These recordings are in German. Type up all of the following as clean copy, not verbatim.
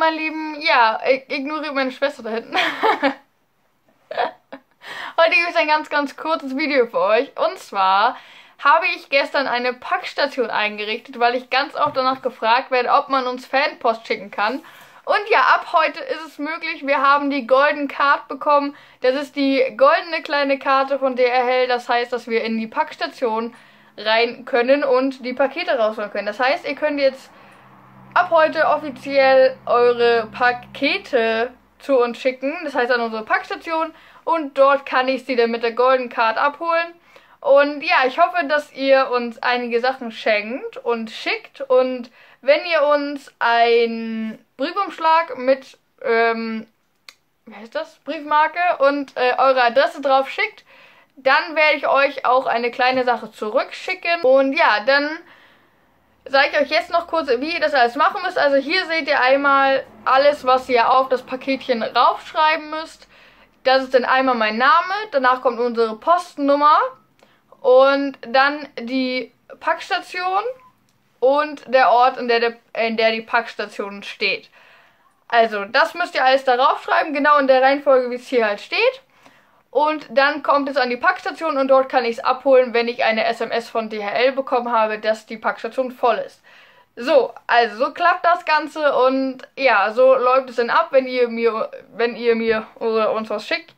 mein Lieben, ja, ignoriere meine Schwester da hinten. Heute gibt es ein ganz kurzes Video für euch. Und zwar habe ich gestern eine Packstation eingerichtet, weil ich ganz oft danach gefragt werde, ob man uns Fanpost schicken kann. Und ja, ab heute ist es möglich. Wir haben die Golden Card bekommen. Das ist die goldene kleine Karte von DHL. Das heißt, dass wir in die Packstation rein können und die Pakete rausholen können. Das heißt, ihr könnt jetzt ab heute offiziell eure Pakete zu uns schicken. Das heißt an unsere Packstation. Und dort kann ich sie dann mit der Golden Card abholen. Und ja, ich hoffe, dass ihr uns einige Sachen schenkt und schickt. Und wenn ihr uns einen Briefumschlag mit, wie heißt das? Briefmarke und eure Adresse drauf schickt, dann werde ich euch auch eine kleine Sache zurückschicken. Und ja, dann sage ich euch jetzt noch kurz, wie ihr das alles machen müsst. Also hier seht ihr einmal alles, was ihr auf das Paketchen raufschreiben müsst. Das ist dann einmal mein Name, danach kommt unsere Postnummer und dann die Packstation und der Ort, in der die Packstation steht. Also das müsst ihr alles darauf schreiben, genau in der Reihenfolge, wie es hier halt steht. Und dann kommt es an die Packstation und dort kann ich es abholen, wenn ich eine SMS von DHL bekommen habe, dass die Packstation voll ist. So, also so klappt das Ganze und ja, so läuft es dann ab, wenn ihr mir oder uns was schickt.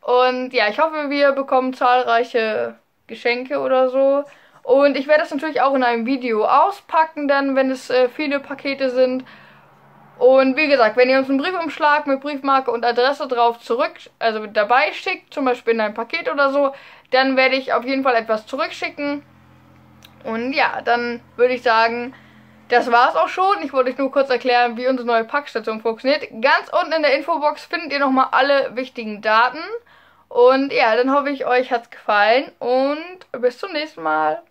Und ja, ich hoffe, wir bekommen zahlreiche Geschenke oder so. Und ich werde das natürlich auch in einem Video auspacken, dann, wenn es viele Pakete sind. Und wie gesagt, wenn ihr uns einen Briefumschlag mit Briefmarke und Adresse drauf dabei schickt, zum Beispiel in ein Paket oder so, dann werde ich auf jeden Fall etwas zurückschicken. Und ja, dann würde ich sagen, das war's auch schon. Ich wollte euch nur kurz erklären, wie unsere neue Packstation funktioniert. Ganz unten in der Infobox findet ihr nochmal alle wichtigen Daten. Und ja, dann hoffe ich, euch hat's gefallen und bis zum nächsten Mal.